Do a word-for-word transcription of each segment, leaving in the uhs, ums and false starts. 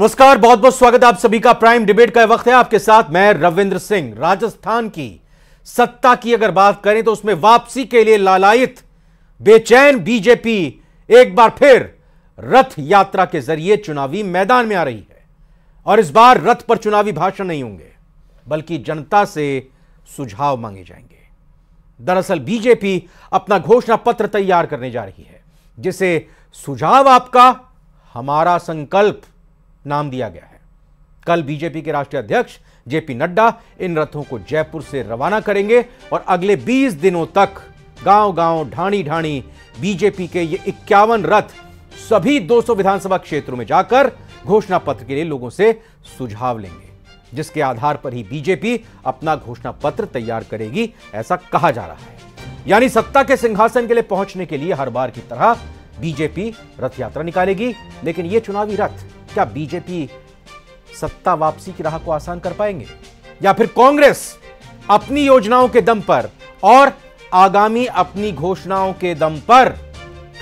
नमस्कार, बहुत बहुत स्वागत आप सभी का। प्राइम डिबेट का वक्त है, आपके साथ मैं रविंद्र सिंह। राजस्थान की सत्ता की अगर बात करें तो उसमें वापसी के लिए लालायित बेचैन बीजेपी एक बार फिर रथ यात्रा के जरिए चुनावी मैदान में आ रही है। और इस बार रथ पर चुनावी भाषण नहीं होंगे, बल्कि जनता से सुझाव मांगे जाएंगे। दरअसल बीजेपी अपना घोषणा पत्र तैयार करने जा रही है, जिसे सुझाव आपका हमारा संकल्प नाम दिया गया है। कल बीजेपी के राष्ट्रीय अध्यक्ष जेपी नड्डा इन रथों को जयपुर से रवाना करेंगे और अगले बीस दिनों तक गांव-गांव, ढाणी-ढाणी बीजेपी के ये इक्यावन रथ सभी दो सौ विधानसभा क्षेत्रों में जाकर घोषणा पत्र के लिए लोगों से सुझाव लेंगे, जिसके आधार पर ही बीजेपी अपना घोषणा पत्र तैयार करेगी, ऐसा कहा जा रहा है। यानी सत्ता के सिंहासन के लिए पहुंचने के लिए हर बार की तरह बीजेपी रथ यात्रा निकालेगी। लेकिन यह चुनावी रथ क्या बीजेपी सत्ता वापसी की राह को आसान कर पाएंगे, या फिर कांग्रेस अपनी योजनाओं के दम पर और आगामी अपनी घोषणाओं के दम पर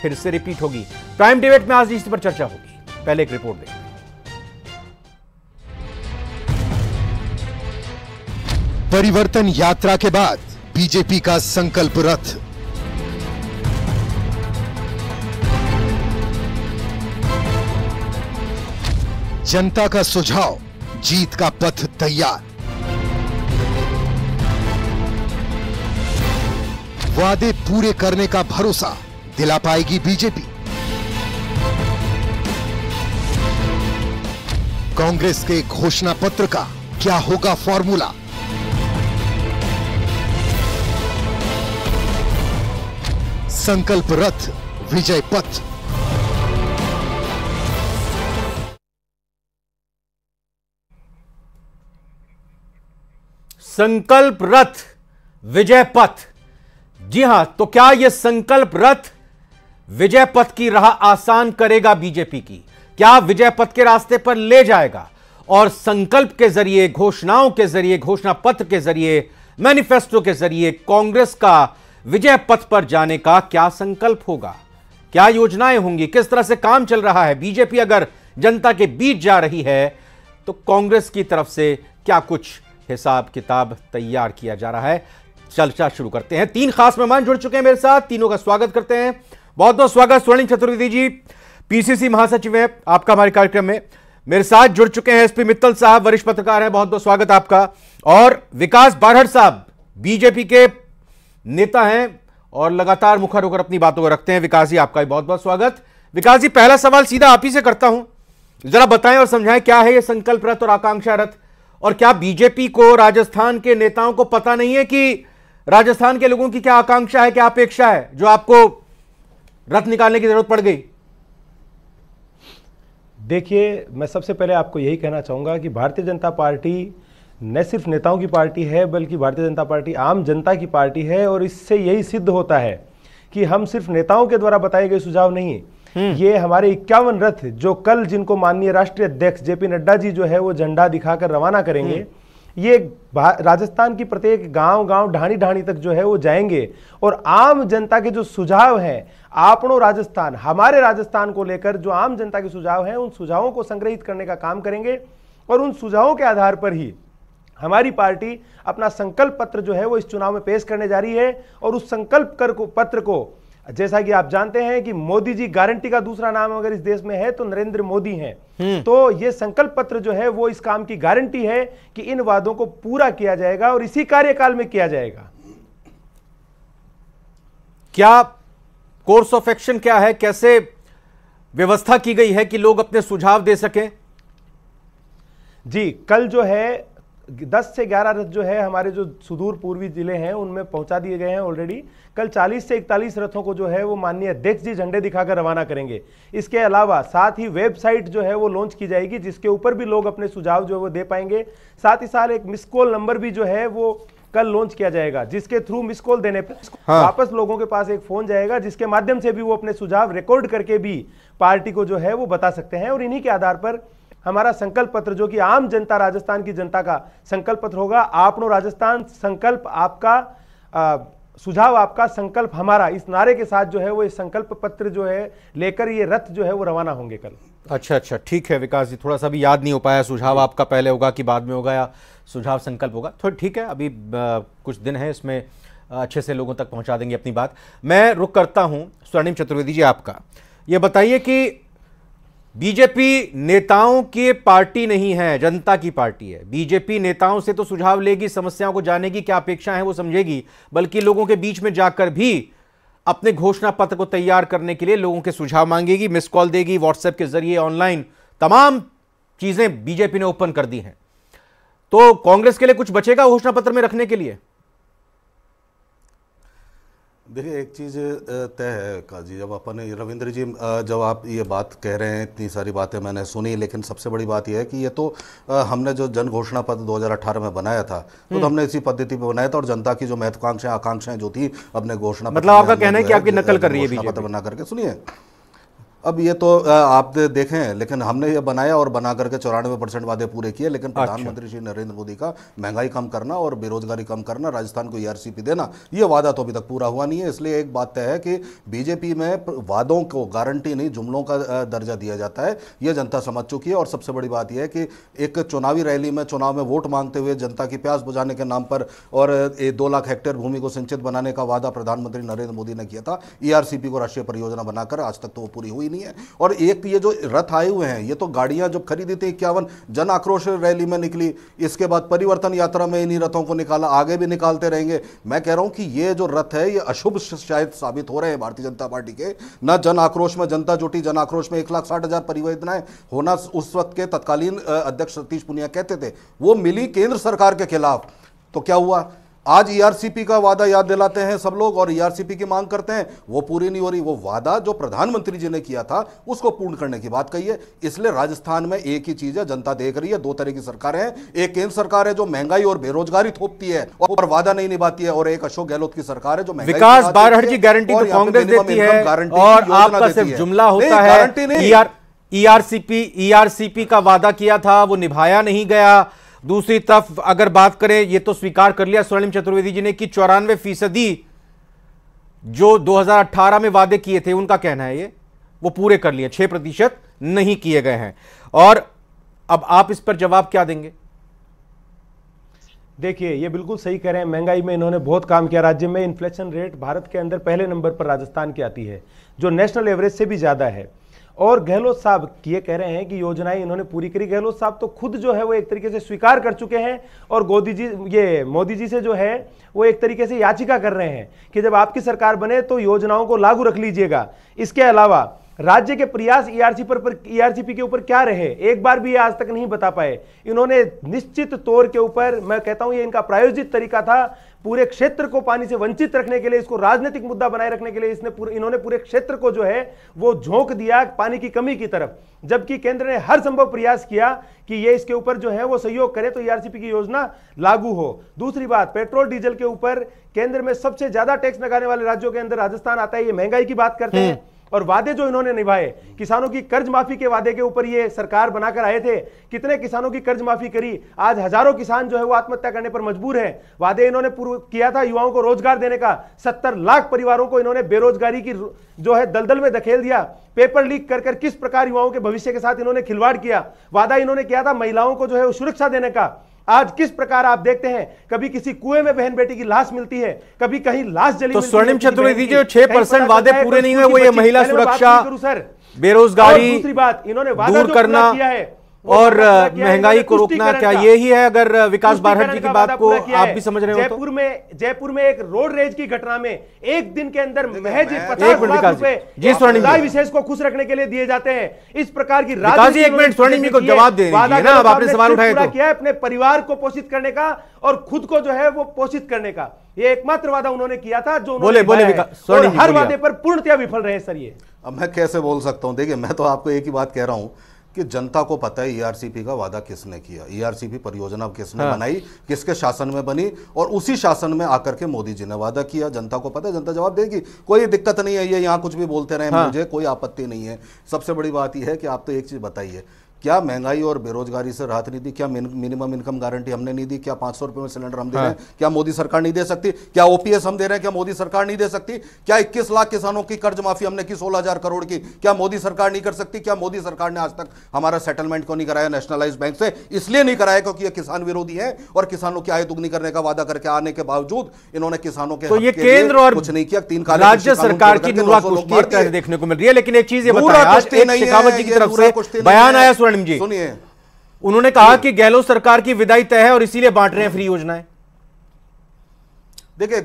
फिर से रिपीट होगी? प्राइम डिबेट में आज इस पर चर्चा होगी। पहले एक रिपोर्ट देखें। परिवर्तन यात्रा के बाद बीजेपी का संकल्प रथ। जनता का सुझाव, जीत का पथ तैयार। वादे पूरे करने का भरोसा दिला पाएगी बीजेपी। कांग्रेस के घोषणा पत्र का क्या होगा फॉर्मूला? संकल्प रथ, विजय पथ। संकल्प रथ, विजय पथ। जी हां, तो क्या यह संकल्प रथ विजय पथ की राह आसान करेगा बीजेपी की? क्या विजय पथ के रास्ते पर ले जाएगा? और संकल्प के जरिए, घोषणाओं के जरिए, घोषणा पत्र के जरिए, मैनिफेस्टो के जरिए कांग्रेस का विजय पथ पर जाने का क्या संकल्प होगा? क्या योजनाएं होंगी? किस तरह से काम चल रहा है? बीजेपी अगर जनता के बीच जा रही है तो कांग्रेस की तरफ से क्या कुछ हिसाब किताब तैयार किया जा रहा है? चर्चा शुरू करते हैं। तीन खास मेहमान जुड़ चुके हैं मेरे साथ, तीनों का स्वागत करते हैं। बहुत बहुत स्वागत। स्वर्णिम चतुर्वेदी जी पीसीसी महासचिव हैं, आपका हमारे कार्यक्रम में। मेरे साथ जुड़ चुके हैं एसपी मित्तल साहब, वरिष्ठ पत्रकार हैं, बहुत बहुत स्वागत आपका। और विकास बारहड़ साहब बीजेपी के नेता हैं और लगातार मुखर होकर अपनी बातों को रखते हैं। विकास जी, आपका भी बहुत बहुत स्वागत। विकास जी, पहला सवाल सीधा आप ही से करता हूं, जरा बताएं और समझाएं क्या है यह संकल्प रथ और आकांक्षा रथ? और क्या बीजेपी को, राजस्थान के नेताओं को पता नहीं है कि राजस्थान के लोगों की क्या आकांक्षा है, क्या अपेक्षा है, जो आपको रथ निकालने की जरूरत पड़ गई? देखिए, मैं सबसे पहले आपको यही कहना चाहूँगा कि भारतीय जनता पार्टी न सिर्फ नेताओं की पार्टी है, बल्कि भारतीय जनता पार्टी आम जनता की पार्टी है। और इससे यही सिद्ध होता है कि हम सिर्फ नेताओं के द्वारा बताए गए सुझाव नहीं, ये हमारे इक्यावन रथ जो कल, जिनको माननीय राष्ट्रीय अध्यक्ष जेपी नड्डा जी जो है वो झंडा दिखाकर रवाना करेंगे, ये राजस्थान की प्रत्येक गांव गांव, ढाणी ढाणी तक जो है वो जाएंगे। और आम जनता के जो सुझाव हैं, आपनो राजस्थान, हमारे राजस्थान को लेकर जो आम जनता के सुझाव हैं, उन सुझावों को संग्रहित करने का काम करेंगे। और उन सुझावों के आधार पर ही हमारी पार्टी अपना संकल्प पत्र जो है वो इस चुनाव में पेश करने जा रही है। और उस संकल्प कर को पत्र को, जैसा कि आप जानते हैं कि मोदी जी गारंटी का दूसरा नाम अगर इस देश में है तो नरेंद्र मोदी हैं, तो ये संकल्प पत्र जो है वो इस काम की गारंटी है कि इन वादों को पूरा किया जाएगा और इसी कार्यकाल में किया जाएगा। क्या कोर्स ऑफ एक्शन क्या है, कैसे व्यवस्था की गई है कि लोग अपने सुझाव दे सकें? जी, कल जो है दस से ग्यारह रथ जो है हमारे जो सुदूर पूर्वी जिले हैं उनमें पहुंचा दिए गए हैं ऑलरेडी। कल चालीस से इकतालीस रथों को जो है वो माननीय अध्यक्ष जी झंडे दिखाकर रवाना करेंगे। इसके अलावा साथ ही वेबसाइट जो है वो लॉन्च की जाएगी, जिसके ऊपर भी लोग अपने सुझाव जो है वो दे पाएंगे। साथ ही साथ एक मिस कॉल नंबर भी जो है वो कल लॉन्च किया जाएगा, जिसके थ्रू मिस कॉल देने पर हाँ। वापस लोगों के पास एक फोन जाएगा, जिसके माध्यम से भी वो अपने सुझाव रिकॉर्ड करके भी पार्टी को जो है वो बता सकते हैं। और इन्हीं के आधार पर हमारा संकल्प पत्र, जो कि आम जनता, राजस्थान की जनता का संकल्प पत्र होगा, आपनो राजस्थान, संकल्प आपका, सुझाव आपका संकल्प हमारा, इस नारे के साथ जो है वो इस संकल्प पत्र जो है लेकर ये रथ जो है वो रवाना होंगे कल। अच्छा अच्छा ठीक है विकास जी, थोड़ा सा भी याद नहीं हो पाया सुझाव आपका पहले होगा कि बाद में होगा या सुझाव संकल्प होगा, थोड़ा ठीक है अभी आ, कुछ दिन है इसमें अच्छे से लोगों तक पहुँचा देंगे अपनी बात। मैं रुक करता हूँ स्वर्णिम चतुर्वेदी जी, आपका ये बताइए कि बीजेपी नेताओं की पार्टी नहीं है, जनता की पार्टी है। बीजेपी नेताओं से तो सुझाव लेगी, समस्याओं को जानेगी, क्या अपेक्षा है वो समझेगी, बल्कि लोगों के बीच में जाकर भी अपने घोषणा पत्र को तैयार करने के लिए लोगों के सुझाव मांगेगी, मिस कॉल देगी, व्हाट्सएप के जरिए ऑनलाइन तमाम चीज़ें बीजेपी ने ओपन कर दी हैं। तो कांग्रेस के लिए कुछ बचेगा घोषणा पत्र में रखने के लिए? देखिए एक चीज़ तय है काजी, जब अपन रविंद्र जी जब आप ये बात कह रहे हैं, इतनी सारी बातें मैंने सुनी, लेकिन सबसे बड़ी बात यह है कि ये तो हमने जो जन घोषणा पत्र दो हज़ार अठारह में बनाया था तो, तो हमने इसी पद्धति पे बनाया था, और जनता की जो महत्वाकांक्षाएं आकांक्षाएं जो थी अपने घोषणा पत्र, मतलब आपका कहना है कि आपकी नकल कर रही है बीजेपी बना करके। सुनिए अब ये तो आप देखें, लेकिन हमने ये बनाया और बना करके चौरानवे परसेंट वादे पूरे किए, लेकिन प्रधानमंत्री श्री नरेंद्र मोदी का महंगाई कम करना और बेरोजगारी कम करना, राजस्थान को ई आर सी पी देना, ये वादा तो अभी तक पूरा हुआ नहीं है। इसलिए एक बात तय है कि बीजेपी में वादों को गारंटी नहीं, जुमलों का दर्जा दिया जाता है, ये जनता समझ चुकी है। और सबसे बड़ी बात यह है कि एक चुनावी रैली में, चुनाव में वोट मांगते हुए जनता की प्यास बुझाने के नाम पर और दो लाख हेक्टेयर भूमि को सिंचित बनाने का वादा प्रधानमंत्री नरेंद्र मोदी ने किया था, ई आर सी पी को राष्ट्रीय परियोजना बनाकर, आज तक तो वो पूरी हुई है। और एक ये जो रथ आए हुए हैं, ये तो गाड़ियां जब खरीदी थी इक्यावन जन आक्रोश रैली में निकली, इसके बाद परिवर्तन यात्रा में इन्हीं रथों को निकाला, आगे भी निकालते रहेंगे। मैं कह रहा हूं कि ये जो रथ है ये अशुभ शायद साबित हो रहे हैं भारतीय जनता पार्टी के। ना जन आक्रोश में जनता जुटी, जन आक्रोश में एक लाख साठ हजार परिवर्तनाएं होना उस वक्त के तत्कालीन अध्यक्ष सतीश पुनिया कहते थे, वो मिली केंद्र सरकार के खिलाफ, तो क्या हुआ? आज ई आर सी पी का वादा याद दिलाते हैं सब लोग और ई आर सी पी की मांग करते हैं, वो पूरी नहीं हो रही। वो वादा जो प्रधानमंत्री जी ने किया था उसको पूर्ण करने की बात कही है। इसलिए राजस्थान में एक ही चीज़ है, जनता देख रही है, दो तरह की सरकारें हैं, एक केंद्र सरकार है जो महंगाई और बेरोजगारी थोपती है और वादा नहीं निभाती है, और एक अशोक गहलोत की सरकार है जो विकास बारहड़ की गारंटी तो कांग्रेस देती है और आपका सिर्फ जुमला होता है। गारंटी नहीं, E R C P E R C P का वादा किया था, वो निभाया नहीं गया। दूसरी तरफ अगर बात करें, ये तो स्वीकार कर लिया स्वर्णिम चतुर्वेदी जी ने कि चौरानवे फीसदी जो दो हज़ार अठारह में वादे किए थे, उनका कहना है ये वो पूरे कर लिए, छह प्रतिशत नहीं किए गए हैं। और अब आप इस पर जवाब क्या देंगे? देखिए ये बिल्कुल सही कह रहे हैं, महंगाई में इन्होंने बहुत काम किया। राज्य में इन्फ्लेशन रेट भारत के अंदर पहले नंबर पर राजस्थान की आती है, जो नेशनल एवरेज से भी ज़्यादा है। और गहलोत साहब ये कह रहे हैं कि योजनाएं इन्होंने पूरी करी। गहलोत साहब तो खुद जो है वो एक तरीके से स्वीकार कर चुके हैं और गोदी जी ये मोदी जी से जो है वो एक तरीके से याचिका कर रहे हैं कि जब आपकी सरकार बने तो योजनाओं को लागू रख लीजिएगा। इसके अलावा राज्य के प्रयास ईआरसी पर, पर ईआरसीपी के ऊपर क्या रहे, एक बार भी आज तक नहीं बता पाए। इन्होंने निश्चित तौर के ऊपर, मैं कहता हूं ये इनका प्रायोजित तरीका था, पूरे क्षेत्र को पानी से वंचित रखने के लिए, इसको राजनीतिक मुद्दा बनाए रखने के लिए इसने पूरे इन्होंने पूरे क्षेत्र को जो है वो झोंक दिया पानी की कमी की तरफ, जबकि केंद्र ने हर संभव प्रयास किया कि ये इसके ऊपर जो है वो सहयोग करे तो ईआरसीपी की योजना लागू हो। दूसरी बात, पेट्रोल डीजल के ऊपर केंद्र में सबसे ज्यादा टैक्स लगाने वाले राज्यों के अंदर राजस्थान आता है। ये महंगाई की बात करते हैं और वादे जो इन्होंने निभाए, किसानों की कर्ज माफी के वादे के ऊपर ये सरकार बनाकर आए थे, कितने किसानों की कर्ज माफी करी, आज हजारों किसान जो है वो आत्महत्या करने पर मजबूर हैं। वादे इन्होंने पूरा किया था युवाओं को रोजगार देने का, सत्तर लाख परिवारों को इन्होंने बेरोजगारी की जो है दलदल में धकेल दिया। पेपर लीक कर कर किस प्रकार युवाओं के भविष्य के साथ इन्होंने खिलवाड़ किया। वादा इन्होंने किया था महिलाओं को जो है सुरक्षा देने का, आज किस प्रकार आप देखते हैं कभी किसी कुएं में बहन बेटी की लाश मिलती है, कभी कहीं लाश जली। तो स्वर्णिम चतुर्वेदी जो छह परसेंट वादे पूरे नहीं हुए वो ये महिला सुरक्षा, बेरोजगारी, दूसरी बात इन्होंने वादा दूर करना किया है और महंगाई को रोकना, क्या यही है? अगर विकास बारहड़ जी की बात को आप भी समझ रहे हो, जयपुर में जयपुर में एक रोड रेज की घटना में एक दिन के अंदर महज पचास लाख रुपए विशेष को खुश रखने के लिए दिए जाते हैं। इस प्रकार की राजनीति। एक मिनट स्वर्णिम जी को जवाब दे ना, अब आपने सवाल उठाया क्या है अपने परिवार को पोषित करने का और खुद को जो है वो पोषित करने का, ये एकमात्र वादा उन्होंने किया था जो बोले बोले और हर वादे पर पूर्णतया विफल रहे। सर ये अब मैं कैसे बोल सकता हूँ? देखिए मैं तो आपको एक ही बात कह रहा हूँ कि जनता को पता है ई आर सी पी का वादा किसने किया, ई आर सी पी परियोजना किसने हाँ। बनाई, किसके शासन में बनी, और उसी शासन में आकर के मोदी जी ने वादा किया। जनता को पता है, जनता जवाब देगी, कोई दिक्कत नहीं है। ये यहाँ कुछ भी बोलते रहे हाँ। मुझे कोई आपत्ति नहीं है। सबसे बड़ी बात यह है कि आप तो एक चीज़ बताइए क्या महंगाई और बेरोजगारी से राहत नहीं दी, क्या मिनिमम इनकम गारंटी हमने नहीं दी, क्या पाँच सौ रुपये में सिलेंडर हम दे रहे हैं, क्या मोदी सरकार नहीं दे सकती, क्या ओपीएस हम दे रहे हैं, क्या मोदी सरकार नहीं दे सकती, क्या इक्कीस लाख किसानों की कर्ज माफी हमने की सोलह हजार करोड़ की, क्या मोदी सरकार नहीं कर सकती, क्या मोदी सरकार ने आज तक हमारा सेटलमेंट को नहीं कराया नेशनलाइज बैंक से, इसलिए नहीं कराया क्योंकि ये किसान विरोधी है और किसानों की आय दुगनी करने का वादा करके आने के बावजूद इन्होंने किसानों के केंद्र और कुछ नहीं किया। तीन राज्य सरकार की देखने को मिल रही है, लेकिन एक चीज बयान आया स्वर्णिम जी, सुनिए, उन्होंने कहा कि गहलोत सरकार की विदाई तय है और इसीलिए बांट रहे हैं फ्री योजनाएं। देखिए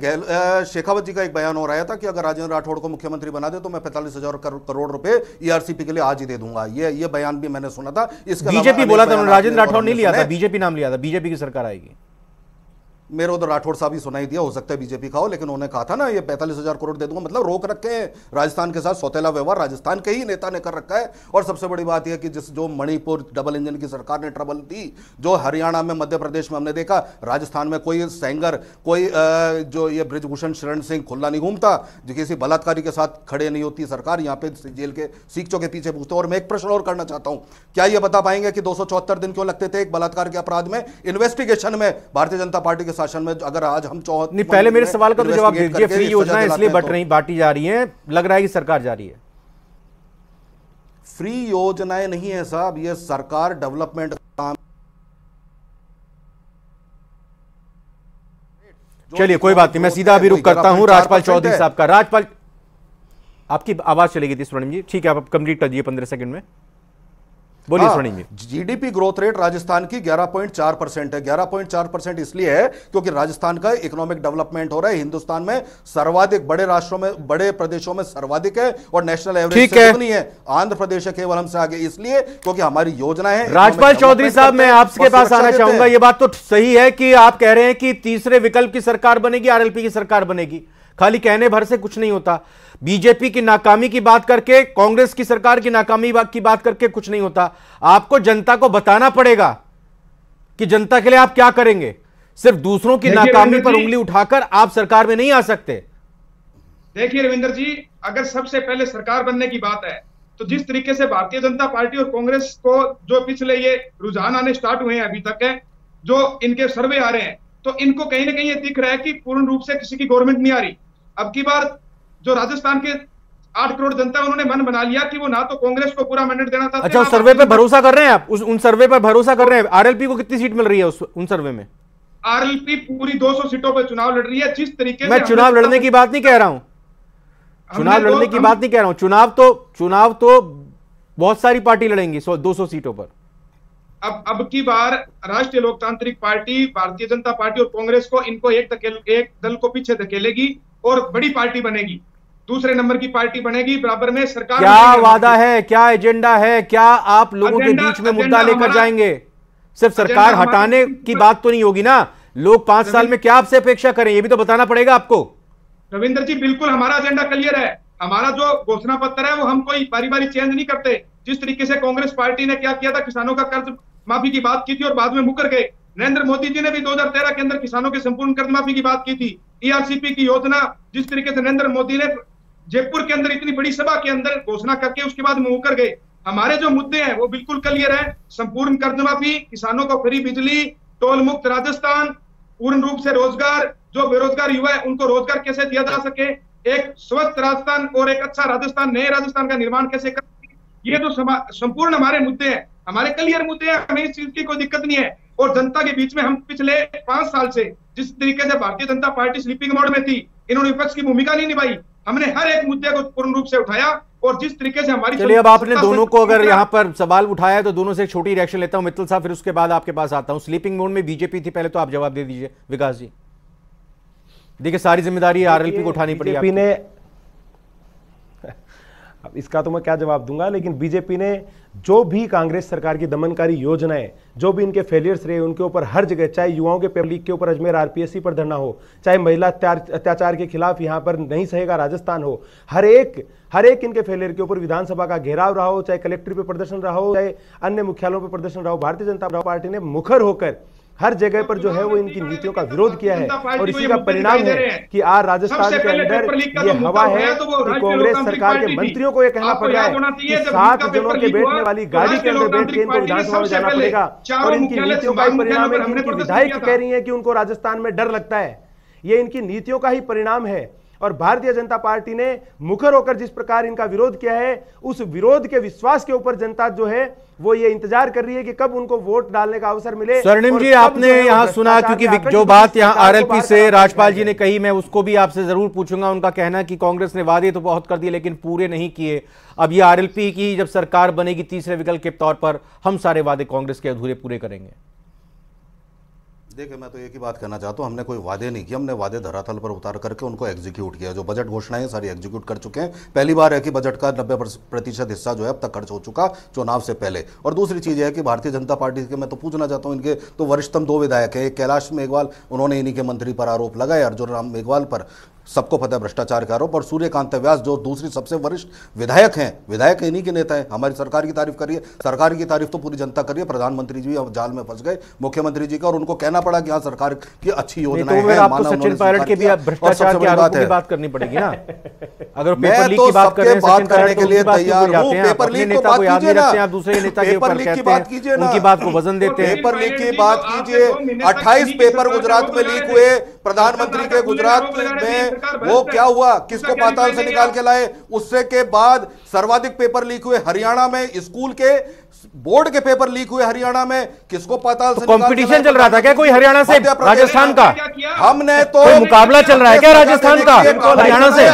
शेखावत जी का एक बयान हो रहा था कि अगर राजेंद्र राठौड़ को मुख्यमंत्री बना दे तो मैं पैंतालीस हजार करोड़ रुपए ईआरसीपी के लिए आज ही दे दूंगा, ये ये बयान भी मैंने सुना था। इसका बीजेपी बोला था, राजेंद्र राठौड़ नहीं लिया था, बीजेपी नाम लिया था, बीजेपी की सरकार आएगी। मेरे उधर राठौड़ साहब ही सुनाई दिया, हो सकता है बीजेपी का हो, लेकिन उन्होंने कहा था ना ये पैंतालीस हजार करोड़ दे दूंगा, मतलब रोक रखे हैं राजस्थान के साथ सौतेला व्यवहार राजस्थान के ही नेता ने कर रखा है। और सबसे बड़ी बात यह कि जिस जो मणिपुर डबल इंजन की सरकार ने ट्रबल दी, जो हरियाणा में मध्य प्रदेश में हमने देखा, राजस्थान में कोई सेंगर कोई जो ये ब्रजभूषण शरण सिंह खुला नहीं घूमता, जो किसी बलात्कारी के साथ खड़े नहीं होती सरकार, यहाँ पे जेल के सीखचों के पीछे पूछते। और मैं एक प्रश्न और करना चाहता हूँ, क्या ये बता पाएंगे कि दो सौ चौहत्तर दिन क्यों लगते थे एक बलात्कार के अपराध में इन्वेस्टिगेशन में भारतीय जनता पार्टी के शासन में? अगर आज हम चौहत्तर नहीं, पहले मेरे सवाल का तो जवाब दीजिए। फ्री योजना इसलिए बट रही बांटी जा रही है, लग रहा है कि सरकार जा रही है। फ्री योजनाएं नहीं है साहब, ये सरकार डेवलपमेंट काम। चलिए कोई बात नहीं, मैं सीधा अभी रुक करता हूं राजपाल चौधरी साहब का। राजपाल, आपकी आवाज चली गई थी स्वर्णिम जी, ठीक है आप कंप्लीट कर दिए पंद्रह सेकंड में। हाँ, जीडीपी ग्रोथ रेट राजस्थान की ग्यारह पॉइंट चार परसेंट है। ग्यारह पॉइंट चार परसेंट इसलिए है क्योंकि राजस्थान का इकोनॉमिक डेवलपमेंट हो रहा है, हिंदुस्तान में सर्वाधिक, बड़े राष्ट्रों में बड़े प्रदेशों में सर्वाधिक है और नेशनल एवरेज से नहीं है। आंध्र प्रदेश है केवल हमसे आगे, इसलिए क्योंकि हमारी योजना है। राजपाल चौधरी साहब मैं आपके पास आना चाहूंगा, ये बात तो सही है कि आप कह रहे हैं कि तीसरे विकल्प की सरकार बनेगी, आरएलपी की सरकार बनेगी, खाली कहने भर से कुछ नहीं होता। बीजेपी की नाकामी की बात करके, कांग्रेस की सरकार की नाकामी की बात करके कुछ नहीं होता। आपको जनता को बताना पड़ेगा कि जनता के लिए आप क्या करेंगे। सिर्फ दूसरों की नाकामी पर उंगली उठाकर आप सरकार में नहीं आ सकते। देखिए रविंद्र जी, अगर सबसे पहले सरकार बनने की बात है तो जिस तरीके से भारतीय जनता पार्टी और कांग्रेस को जो पिछले ये रुझान आने स्टार्ट हुए हैं अभी तक है, जो इनके सर्वे आ रहे हैं, तो इनको कहीं ना कहीं ये दिख रहा है कि पूर्ण रूप से किसी की गवर्नमेंट नहीं आ रही। अब की बार जो राजस्थान के आठ करोड़ जनता, उन्होंने मन बना लिया कि वो ना तो कांग्रेस को पूरा मैंडेट देना था। अच्छा, सर्वे पे भरोसा कर रहे हैं आप? उस उन सर्वे पर भरोसा कर रहे हैं? आरएलपी को कितनी सीट मिल रही है उस उन सर्वे में? आरएलपी पूरी दो सौ सीटों पर चुनाव लड़ रही है। जिस तरीके मैं चुनाव लड़ने की बात नहीं कह रहा हूँ, चुनाव लड़ने की बात नहीं कह रहा हूँ, चुनाव तो चुनाव तो बहुत सारी पार्टी लड़ेंगी दो सौ सीटों पर। अब अब की बार राष्ट्रीय लोकतांत्रिक पार्टी, भारतीय जनता पार्टी और कांग्रेस को इनको एक धकेल एक दल को पीछे धकेलेगी और बड़ी पार्टी बनेगी, दूसरे नंबर की पार्टी बनेगी। बराबर में सरकार क्या वादा है, क्या एजेंडा है, क्या आप लोगों के बीच में मुद्दा लेकर जाएंगे? सिर्फ सरकार हटाने की बात तो नहीं होगी ना, लोग पांच साल में क्या आपसे अपेक्षा करें ये भी तो बताना पड़ेगा आपको। रविंद्र जी बिल्कुल हमारा एजेंडा क्लियर है, हमारा जो घोषणा पत्र है वो हम कोई बारी बारी चेंज नहीं करते। जिस तरीके से कांग्रेस पार्टी ने क्या किया था, किसानों का कर्ज माफी की बात की थी और बाद में मुकर गए। नरेंद्र मोदी जी ने भी दो हजार तेरह के अंदर किसानों के संपूर्ण कर्ज माफी की बात की थी। ईआरसीपी की योजना, जिस तरीके से नरेंद्र मोदी ने जयपुर के अंदर इतनी बड़ी सभा के अंदर घोषणा करके उसके बाद मुकर गए। हमारे जो मुद्दे हैं वो बिल्कुल क्लियर है, संपूर्ण कर्ज माफी, किसानों को फ्री बिजली, टोल मुक्त राजस्थान, पूर्ण रूप से रोजगार, जो बेरोजगार युवा है उनको रोजगार कैसे दिया जा सके, एक स्वस्थ राजस्थान और एक अच्छा राजस्थान, नए राजस्थान का निर्माण कैसे कर, ये जो संपूर्ण हमारे मुद्दे हैं, हमारे क्लियर मुद्दे हैं, हमें इस चीज की कोई दिक्कत नहीं है। और जनता के बीच में हम पिछले पांच साल से जिस तरीके से Bharatiya Janata party sleeping mode में थी, इन्होंने विपक्ष की भूमिका नहीं निभाई, हमने हर एक मुद्दे को पूर्ण रूप से उठाया और जिस तरीके से हमारी। चलिए अब आपने दोनों को अगर यहाँ पर सवाल उठाया है तो दोनों से एक छोटी रिएक्शन लेता हूँ मित्तल साहब, फिर उसके बाद आपके पास आता हूँ। स्लीपिंग मोड में बीजेपी थी पहले, तो आप जवाब दे दीजिए विकास जी। देखिए सारी जिम्मेदारी आरएलपी को उठानी पड़ी, बीजेपी ने, अब इसका तो मैं क्या जवाब दूंगा, लेकिन बीजेपी ने जो भी कांग्रेस सरकार की दमनकारी योजनाएं, जो भी इनके फेलियर्स रहे उनके ऊपर हर जगह, चाहे युवाओं के पेपर लीक के ऊपर अजमेर आरपीएससी पर धरना हो, चाहे महिला अत्याचार के खिलाफ यहाँ पर नहीं सहेगा राजस्थान हो, हर एक हर एक इनके फेलियर के ऊपर विधानसभा का घेराव रहा हो, चाहे कलेक्ट्रेट पर प्रदर्शन रहा हो, चाहे अन्य मुख्यालयों पर प्रदर्शन रहा हो, भारतीय जनता पार्टी ने मुखर होकर हर जगह पर जो है वो इनकी नीतियों का विरोध किया है और इसी का परिणाम है कि आज राजस्थान के अंदर ये हवा है कि कांग्रेस सरकार के मंत्रियों को ये कहना पड़ रहा है कि सात जनों के बैठने वाली गाड़ी के अंदर बैठ के इनको विधानसभा में जाना पड़ेगा और इनकी नीतियों का ही परिणाम है कि इनकी विधायक कह रही है कि उनको राजस्थान में डर लगता है। ये इनकी नीतियों का ही परिणाम है और भारतीय जनता पार्टी ने मुखर होकर जिस प्रकार इनका विरोध किया है उस विरोध के विश्वास के ऊपर जनता जो है वो ये इंतजार कर रही है कि कब उनको वोट डालने का अवसर मिले। स्वर्णिम जी, आपने यहाँ सुना, क्योंकि जो बात यहाँ आरएलपी से राजपाल जी ने कही, मैं उसको भी आपसे जरूर पूछूंगा। उनका कहना कि कांग्रेस ने वादे तो बहुत कर दिए लेकिन पूरे नहीं किए। अब ये आरएलपी की जब सरकार बनेगी तीसरे विकल्प के तौर पर हम सारे वादे कांग्रेस के अधूरे पूरे करेंगे। देखिए, मैं तो एक ही बात कहना चाहता हूँ, हमने कोई वादे नहीं किए, हमने वादे धरातल पर उतार करके उनको एग्जीक्यूट किया। जो बजट घोषणाएं सारी एग्जीक्यूट कर चुके हैं। पहली बार है कि बजट का नब्बे प्रतिशत हिस्सा जो है अब तक खर्च हो चुका चुनाव से पहले। और दूसरी चीज़ यह है कि भारतीय जनता पार्टी के मैं तो पूछना चाहता हूँ, इनके तो वरिष्ठतम दो विधायक हैं, एक कैलाश मेघवाल, उन्होंने इन्हीं के मंत्री पर आरोप लगाए, अर्जुन राम मेघवाल पर, सबको पता है भ्रष्टाचार का आरोप, और सूर्यकांत व्यास जो दूसरी सबसे वरिष्ठ विधायक हैं, विधायक इन्हीं के नेता हैं। हमारी सरकार की तारीफ करिए, सरकार की तारीफ तो पूरी जनता करिए, प्रधानमंत्री जी अब जाल में फंस गए मुख्यमंत्री जी का, और उनको कहना पड़ा कि हाँ सरकार की अच्छी योजनाएं हैं। बात करने के लिए तैयार हूं, पेपर लीक को बात कीजिए, दूसरे नेता पेपर लीक की बात कीजिए, उनकी बात को वजन देते हैं, पेपर लीक की बात कीजिए। अट्ठाईस पेपर गुजरात में लीक हुए, प्रधानमंत्री के गुजरात में वो क्या हुआ, किसको पाताल से निकाल के लाए, उससे के बाद सर्वाधिक पेपर लीक हुए हरियाणा में, स्कूल के बोर्ड के पेपर लीक हुए हरियाणा में, किसको पाताल से कंपटीशन चल रहा था क्या कोई हरियाणा से राजस्थान का? हमने तो मुकाबला चल रहा है क्या राजस्थान का हरियाणा से?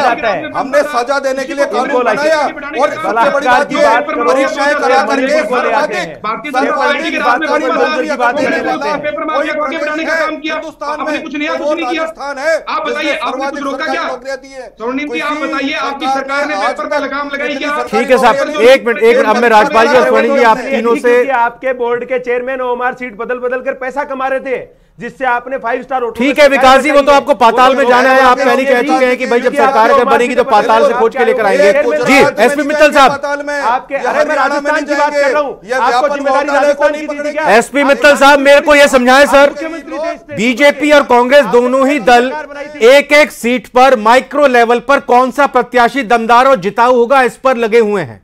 हमने सजा देने के लिए कानून बनाया और सबसे बड़ी बात ये परीक्षाएं करा करके हिंदुस्तान में राजस्थान है। आप बताइए आपने रोका क्या? स्वर्णिम जी, आप बताइए आपकी सरकार ने पेपर का लगाम लगाई क्या? ठीक है साहब, एक मिनट एक मिनट में राजपाल जी और स्वर्णिम जी आप तीनों से, आपके बोर्ड के चेयरमैन उमर सीट बदल बदल कर पैसा कमा रहे थे जिससे आपने फाइव स्टार होटल। ठीक है विकास जी, वो तो आपको पाताल में जाना है, आप पहले कह चुके हैं कि भाई जब सरकार अगर बनेगी तो पाताल से खोज के लेकर आएंगे। जी एसपी मित्तल साहब, आपके राजस्थान की बात कर रहा हूं, आपको जिम्मेदारी राजस्थान की दी क्या? एसपी मित्तल साहब मेरे को यह समझाएं सर, बीजेपी और कांग्रेस दोनों ही दल एक एक सीट पर माइक्रो लेवल पर कौन सा प्रत्याशी दमदार और जिताऊ होगा इस पर लगे हुए हैं।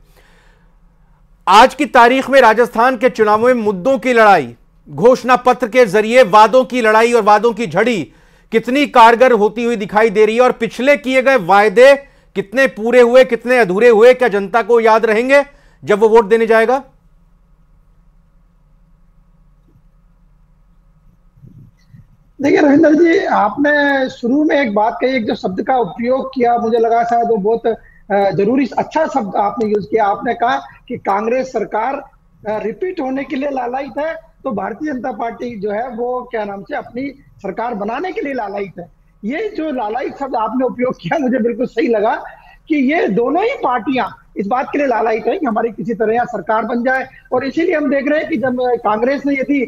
आज की तारीख में राजस्थान के चुनावों में मुद्दों की लड़ाई, घोषणा पत्र के जरिए वादों की लड़ाई और वादों की झड़ी कितनी कारगर होती हुई दिखाई दे रही है, और पिछले किए गए वायदे कितने पूरे हुए कितने अधूरे हुए क्या जनता को याद रहेंगे जब वो वोट देने जाएगा? देखिए रविंद्र जी, आपने शुरू में एक बात कही, एक जो शब्द का उपयोग किया मुझे लगा शायद वो बहुत जरूरी अच्छा शब्द आपने यूज किया। आपने कहा कि कांग्रेस सरकार रिपीट होने के लिए लालायित है तो भारतीय जनता पार्टी जो है वो क्या नाम से अपनी सरकार बनाने के लिए लालायित है। ये जो लालायित शब्द आपने उपयोग किया मुझे बिल्कुल सही लगा कि ये दोनों ही पार्टियां इस बात के लिए लालायित है कि हमारी किसी तरह यहाँ सरकार बन जाए, और इसीलिए हम देख रहे हैं कि जब कांग्रेस ने यदि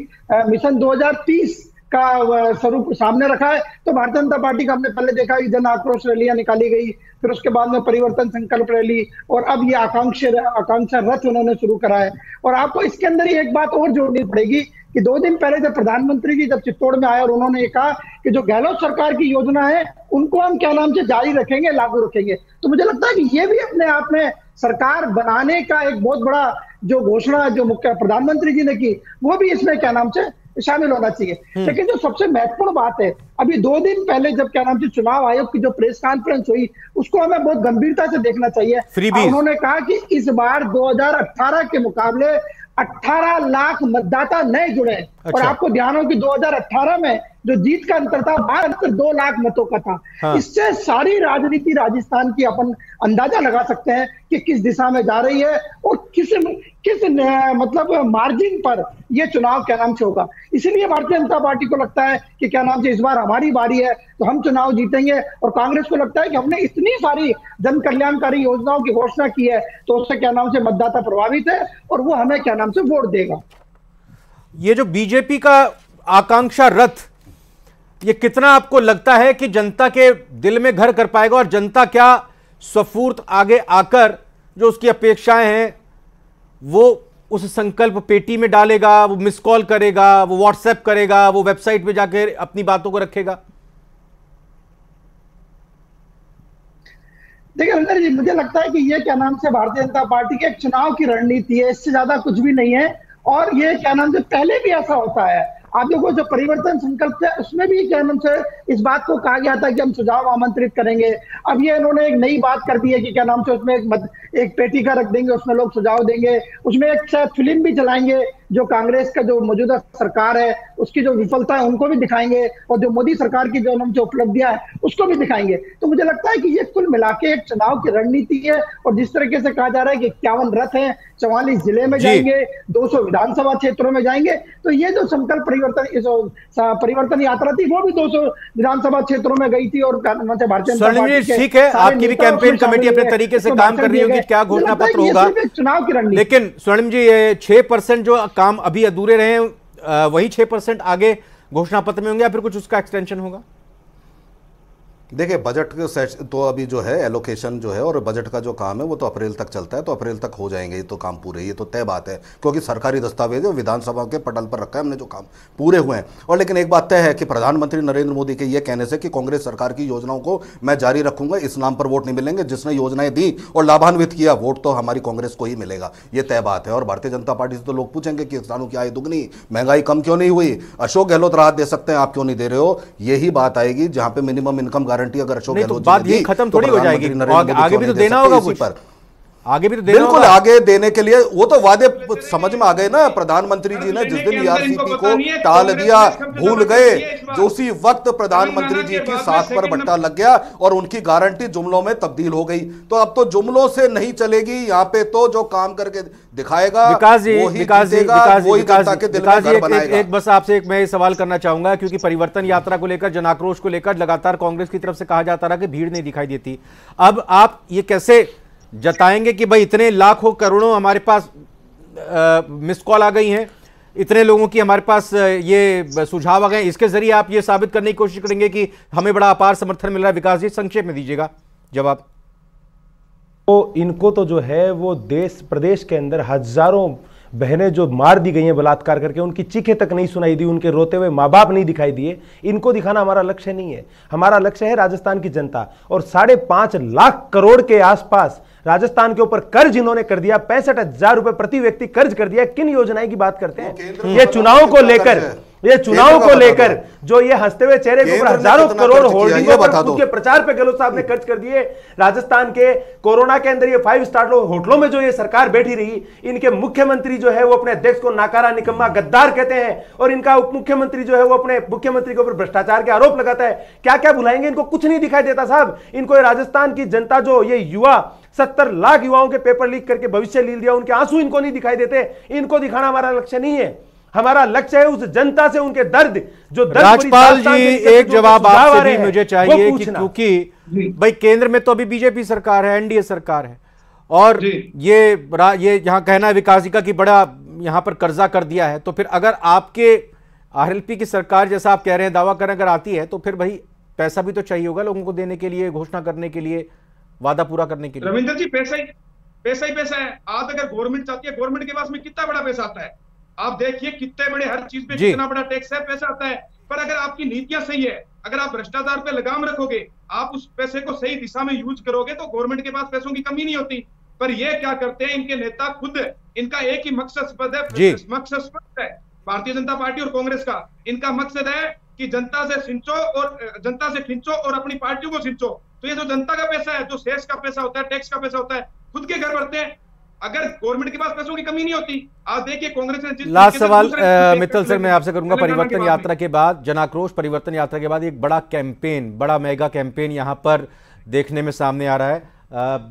मिशन दो हजार तीस का स्वरूप सामने रखा है तो भारतीय जनता पार्टी का हमने पहले देखा कि जन आक्रोश रैलियां निकाली गई, फिर उसके बाद में परिवर्तन संकल्प रैली, और अब ये आकांक्षा आकांक्षा रथ उन्होंने शुरू करा है। और आपको इसके अंदर ही एक बात और जोड़नी पड़ेगी कि दो दिन पहले जब प्रधानमंत्री जी जब चित्तौड़ में आए और उन्होंने ये कहा कि जो गहलोत सरकार की योजना है उनको हम क्या नाम से जारी रखेंगे, लागू रखेंगे, तो मुझे लगता है कि ये भी अपने आप में सरकार बनाने का एक बहुत बड़ा जो घोषणा जो मुख्य प्रधानमंत्री जी ने की वो भी इसमें क्या नाम से शामिल होना चाहिए। लेकिन जो सबसे महत्वपूर्ण बात है, अभी दो दिन पहले जब क्या नाम से चुनाव आयोग की जो प्रेस कॉन्फ्रेंस हुई उसको हमें बहुत गंभीरता से देखना चाहिए। उन्होंने कहा कि इस बार दो हजार अठारह के मुकाबले अठारह लाख मतदाता नए जुड़े। अच्छा। और आपको ध्यान हो कि दो हजार अठारह में जो जीत का अंतर था मात्र दो लाख मतों का था। हाँ। इससे सारी राजनीति राजस्थान की अपन अंदाजा लगा सकते हैं कि किस दिशा में जा रही है और किस किस मतलब मार्जिन पर यह चुनाव क्या नाम से होगा। इसलिए भारतीय जनता पार्टी को लगता है कि क्या नाम से इस बार हमारी बारी है तो हम चुनाव जीतेंगे, और कांग्रेस को लगता है कि हमने इतनी सारी जन कल्याणकारी योजनाओं की घोषणा की है तो उससे क्या नाम से मतदाता प्रभावित है और वो हमें क्या नाम से वोट देगा। ये जो बीजेपी का आकांक्षा रथ, ये कितना आपको लगता है कि जनता के दिल में घर कर पाएगा और जनता क्या सफूर्त आगे आकर जो उसकी अपेक्षाएं हैं वो उस संकल्प पेटी में डालेगा, वो मिस कॉल करेगा, वो व्हाट्सएप करेगा, वो वेबसाइट पे जाकर अपनी बातों को रखेगा। देखिए रविंदर जी, मुझे लगता है कि ये क्या नाम से भारतीय जनता पार्टी के एक चुनाव की रणनीति है, इससे ज्यादा कुछ भी नहीं है। और ये क्या नाम से पहले भी ऐसा होता है, आप देखो जो परिवर्तन संकल्प है उसमें भी क्या नाम से इस बात को कहा गया था कि हम सुझाव आमंत्रित करेंगे। अब ये इन्होंने एक नई बात कर दी है कि क्या नाम से उसमें एक, मत, एक पेटी का रख देंगे, उसमें लोग सुझाव देंगे, उसमें एक शायद फिल्म भी चलाएंगे जो कांग्रेस का जो मौजूदा सरकार है उसकी जो विफलता है उनको भी दिखाएंगे और जो मोदी सरकार की जो उनकी उपलब्धियां है उसको भी दिखाएंगे। तो मुझे लगता है कि ये कुल मिला के एक चुनाव की रणनीति है। और जिस तरीके से कहा जा रहा है कि इक्यावन रथ है, चौवालीस जिले में जाएंगे, दो सौ विधानसभा क्षेत्रों में जाएंगे, तो ये जो संकल्प परिवर्तन जो परिवर्तन यात्रा थी वो भी दो सौ विधानसभा क्षेत्रों में गई थी। और भारतीय ठीक है, आपकी भी कैंपेन कमेटी अपने तरीके से काम कर रही होगी, क्या घोषणा पत्र होगा चुनाव की रणनीति। लेकिन स्वर्णिम जी, ये छह परसेंट जो काम अभी अधूरे रहे वही छह परसेंट आगे घोषणा पत्र में होंगे या फिर कुछ उसका एक्सटेंशन होगा? देखिए बजट तो अभी जो है एलोकेशन जो है और बजट का जो काम है वो तो अप्रैल तक चलता है, तो अप्रैल तक हो जाएंगे ये तो काम पूरे, ये तो तय बात है, क्योंकि सरकारी दस्तावेज है, विधानसभा के पटल पर रखा है हमने, जो काम पूरे हुए हैं। और लेकिन एक बात तय है कि प्रधानमंत्री नरेंद्र मोदी के ये कहने से कि कांग्रेस सरकार की योजनाओं को मैं जारी रखूंगा, इस नाम पर वोट नहीं मिलेंगे, जिसने योजनाएं दी और लाभान्वित किया वोट तो हमारी कांग्रेस को ही मिलेगा, ये तय बात है। और भारतीय जनता पार्टी से तो लोग पूछेंगे कि किसानों की आय दुगनी, महंगाई कम क्यों नहीं हुई, अशोक गहलोत राहत दे सकते हैं आप क्यों नहीं दे रहे हो, यही बात आएगी। जहां पर मिनिमम इनकम अगर नहीं तो बात ये खत्म थोड़ी हो जाएगी, आगे भी तो देना होगा कुछ पर, आगे भी तो देना बिल्कुल होगा। आगे देने के लिए वो तो वादे समझ में आ गए ना, प्रधानमंत्री जी ने जिस दिन आरसीपी को टाल दिया, भूल गए, जो उसी वक्त प्रधानमंत्री जी की साख पर बट्टा लग गया और उनकी गारंटी जुमलों में तब्दील हो गई। तो अब तो जुमलों से नहीं चलेगी, यहाँ पे तो जो काम करके दिखाएगा वही। बस आपसे एक मैं सवाल करना चाहूंगा, क्योंकि परिवर्तन यात्रा को लेकर, जन आक्रोश को लेकर लगातार कांग्रेस की तरफ से कहा जाता रहा कि भीड़ नहीं दिखाई देती, अब आप ये कैसे जताएंगे कि भाई इतने लाखों करोड़ों हमारे पास मिस कॉल आ गई हैं, इतने लोगों की हमारे पास ये सुझाव आ गए, इसके जरिए आप ये साबित करने की कोशिश करेंगे कि हमें बड़ा अपार समर्थन मिल रहा है? विकास जी संक्षेप में दीजिएगा जवाब। तो इनको तो जो है वो देश प्रदेश के अंदर हजारों बहनें जो मार दी गई हैं बलात्कार करके, उनकी चीखें तक नहीं सुनाई दी, उनके रोते हुए माँ बाप नहीं दिखाई दिए, इनको दिखाना हमारा लक्ष्य नहीं है। हमारा लक्ष्य है राजस्थान की जनता। और साढ़े पाँच लाख करोड़ के आसपास राजस्थान के ऊपर कर्ज इन्होंने कर दिया, पैंसठ हजार रुपए प्रति व्यक्ति कर्ज कर दिया। किन योजनाएं की बात करते हैं? ये चुनाव को लेकर, ये चुनाव को लेकर जो ये हंसते हुए चेहरे के ऊपर हजारों करोड़ होर्डिंगों पर उनके प्रचार पे गहलोत साहब ने खर्च कर दिए। राजस्थान के कोरोना के अंदर ये फाइव स्टार होटलों में जो ये सरकार बैठी रही, इनके मुख्यमंत्री जो है वो अपने अध्यक्ष को नाकारा, निकम्मा, गद्दार कहते हैं, और इनका उप मुख्यमंत्री जो है वो अपने मुख्यमंत्री के ऊपर भ्रष्टाचार के आरोप लगाता है। क्या क्या बुलाएंगे, इनको कुछ नहीं दिखाई देता साहब। इनको राजस्थान की जनता, जो ये युवा सत्तर लाख युवाओं के पेपर लीक करके भविष्य लील दिया, उनके आंसू इनको नहीं दिखाई देते। इनको दिखाना हमारा लक्ष्य नहीं है, हमारा लक्ष्य है उस जनता से उनके दर्द जो दर्द। राजपाल जी एक जवाब आपसे भी मुझे चाहिए कि क्योंकि भाई केंद्र में तो अभी बीजेपी सरकार है, एनडीए सरकार है, और ये ये यहाँ कहना है विकास जी का कि बड़ा यहाँ पर कर्जा कर दिया है, तो फिर अगर आपके आरएलपी की सरकार जैसा आप कह रहे हैं, दावा करें अगर आती है, तो फिर भाई पैसा भी तो चाहिए होगा लोगों को देने के लिए, घोषणा करने के लिए, वादा पूरा करने के लिए। रविंद्र जी पैसा ही पैसा ही पैसा है। आज अगर गवर्नमेंट चाहती है, गवर्नमेंट के पास में कितना बड़ा पैसा आता है, आप देखिए कितने बड़े हर चीज पे कितना बड़ा टैक्स है, पैसा आता है। पर अगर आपकी नीतियां सही है, अगर आप भ्रष्टाचार पे लगाम रखोगे, आप उस पैसे को सही दिशा में यूज करोगे, तो गवर्नमेंट के पास पैसों की कमी नहीं होती। पर ये क्या करते हैं, इनके नेता खुद, इनका एक ही मकसद स्पष्ट है, मकसद स्पष्ट है भारतीय जनता पार्टी और कांग्रेस का। इनका मकसद है कि जनता से सिंचो और जनता से खिंचो और अपनी पार्टियों को सिंचो। तो ये जो जनता का पैसा है, जो शेष का पैसा होता है, टैक्स का पैसा होता है, खुद के घर भरते हैं। अगर गवर्नमेंट के पास पैसों की कमी नहीं होती। आज देखिए कांग्रेस ने जिस लास्ट सवाल मित्तल सर मैं आपसे करूंगा, परिवर्तन यात्रा के बाद, जन आक्रोश परिवर्तन यात्रा के बाद एक बड़ा कैंपेन, बड़ा मेगा कैंपेन यहाँ पर देखने में सामने आ रहा है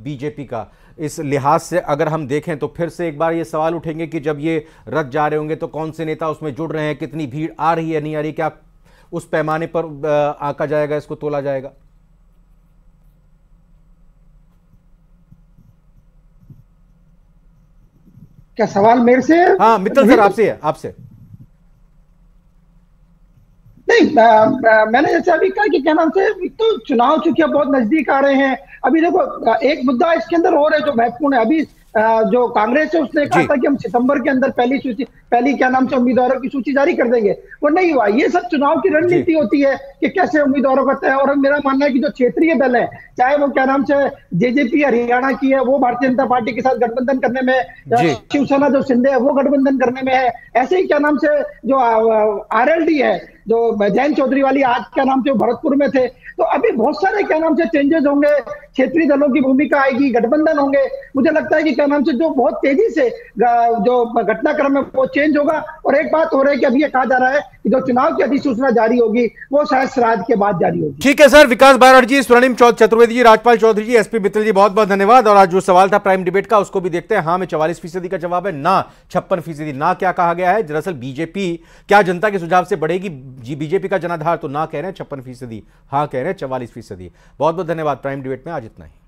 बीजेपी का। इस लिहाज से अगर हम देखें तो फिर से एक बार ये सवाल उठेंगे कि जब ये रथ जा रहे होंगे तो कौन से नेता उसमें जुड़ रहे हैं, कितनी भीड़ आ रही है, नहीं आ रही, क्या उस पैमाने पर आंका जाएगा, इसको तोला जाएगा? क्या सवाल मेरे से? हाँ मित्तल सर आपसे है, आपसे नहीं। आ, आ, मैंने जैसे अभी कहा कि क्या नाम से तो चुनाव चूंकि बहुत नजदीक आ रहे हैं। अभी देखो एक मुद्दा इसके अंदर और है जो महत्वपूर्ण है। अभी जो कांग्रेस है उसने कहा था कि हम सितंबर के अंदर पहली सूची पहली क्या नाम से उम्मीदवारों की सूची जारी कर देंगे, वो नहीं हुआ। ये सब चुनाव की रणनीति होती है कि कैसे उम्मीदवारों का तय। और मेरा मानना है कि जो क्षेत्रीय दल है, चाहे वो क्या नाम से जेजेपी हरियाणा की है, वो भारतीय जनता पार्टी के साथ गठबंधन करने में, शिवसेना जो शिंदे है वो गठबंधन करने में है, ऐसे ही क्या नाम से जो आरएलडी है, जो जयंत चौधरी वाली आज क्या नाम से भरतपुर में थे, तो अभी बहुत सारे क्या नाम से चेंजेस होंगे, क्षेत्रीय दलों की भूमिका आएगी, गठबंधन होंगे। मुझे लगता है कि क्या नाम से जो बहुत तेजी से जो घटनाक्रम है वो चेंज होगा। और एक बात हो रही है कि अभी ये कहा जा रहा है कि जो चुनाव की अधिसूचना जारी होगी वो शायद श्राद्ध के बाद जारी होगी। ठीक है सर, विकास बारहड़ जी, स्वर्णिम चतुर्वेदी जी, राजपाल चौधरी जी, एसपी मित्तल जी, बहुत बहुत धन्यवाद। और आज जो सवाल था प्राइम डिबेट का उसको भी देखते हैं। हाँ में चवालीस फीसदी का जवाब है, ना छप्पन फीसदी। ना क्या कहा गया है, दरअसल बीजेपी क्या जनता के सुझाव से बढ़ेगी, बीजेपी का जनाधार तो ना कह रहे हैं छप्पन फीसदी, हाँ कह रहे हैं चवालीस फीसदी। बहुत बहुत धन्यवाद। प्राइम डिबेट में आज इतना ही।